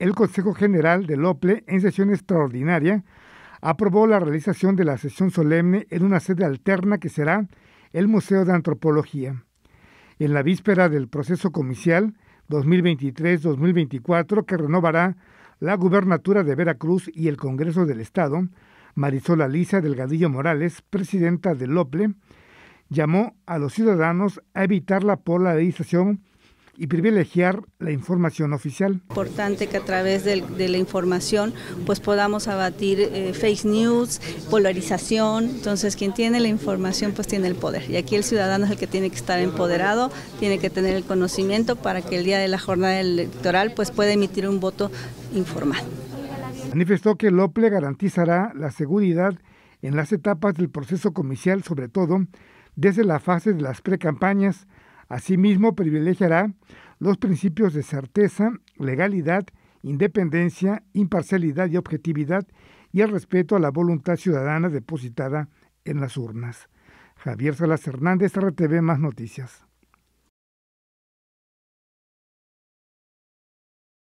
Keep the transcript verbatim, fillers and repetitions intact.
el Consejo General del O P L E, en sesión extraordinaria, aprobó la realización de la sesión solemne en una sede alterna que será el Museo de Antropología. En la víspera del proceso comicial dos mil veintitrés dos mil veinticuatro que renovará la gubernatura de Veracruz y el Congreso del Estado, Marisol Alicia Delgadillo Morales, presidenta del O P L E, llamó a los ciudadanos a evitar la polarización y privilegiar la información oficial. Importante que a través de, de la información pues podamos abatir eh, fake news, polarización. Entonces quien tiene la información pues tiene el poder, y aquí el ciudadano es el que tiene que estar empoderado, tiene que tener el conocimiento para que el día de la jornada electoral pues pueda emitir un voto informado. Manifestó que el O P L E garantizará la seguridad en las etapas del proceso comicial, sobre todo desde la fase de las precampañas. Asimismo, privilegiará los principios de certeza, legalidad, independencia, imparcialidad y objetividad, y el respeto a la voluntad ciudadana depositada en las urnas. Javier Salas Hernández, R T V Más Noticias.